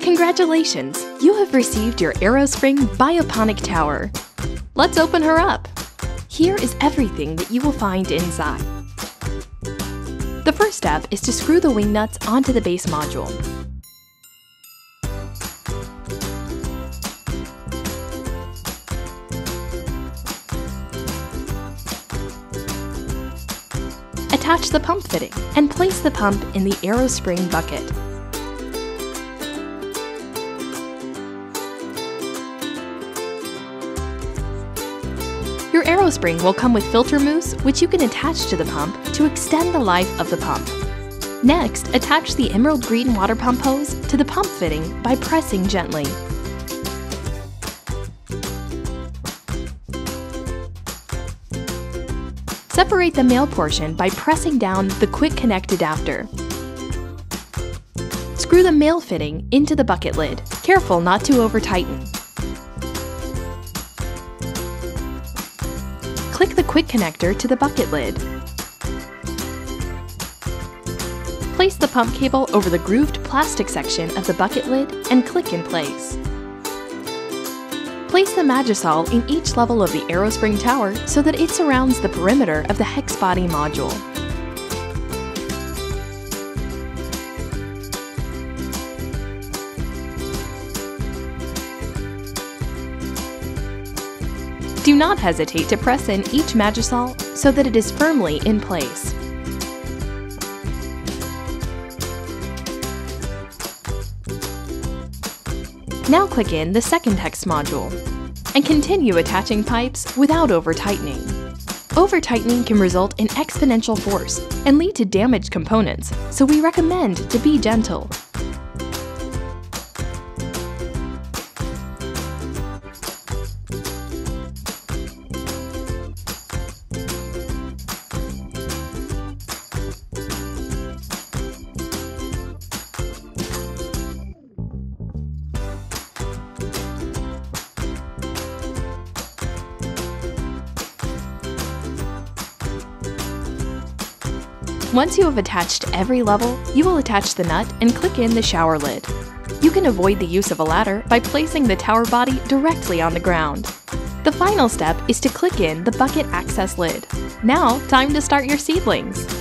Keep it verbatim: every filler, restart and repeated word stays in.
Congratulations! You have received your AeroSpring Bioponic Tower. Let's open her up! Here is everything that you will find inside. The first step is to screw the wing nuts onto the base module. Attach the pump fitting and place the pump in the AeroSpring bucket. Your AeroSpring will come with filter mousse, which you can attach to the pump to extend the life of the pump. Next, attach the emerald green water pump hose to the pump fitting by pressing gently. Separate the male portion by pressing down the quick connect adapter. Screw the male fitting into the bucket lid. Careful not to over-tighten. Click the quick connector to the bucket lid. Place the pump cable over the grooved plastic section of the bucket lid and click in place. Place the Magisol in each level of the AeroSpring tower so that it surrounds the perimeter of the hex body module. Do not hesitate to press in each Magisol so that it is firmly in place. Now click in the second hex module and continue attaching pipes without over-tightening. Over-tightening can result in exponential force and lead to damaged components, so we recommend to be gentle. Once you have attached every level, you will attach the nut and click in the shower lid. You can avoid the use of a ladder by placing the tower body directly on the ground. The final step is to click in the bucket access lid. Now, time to start your seedlings!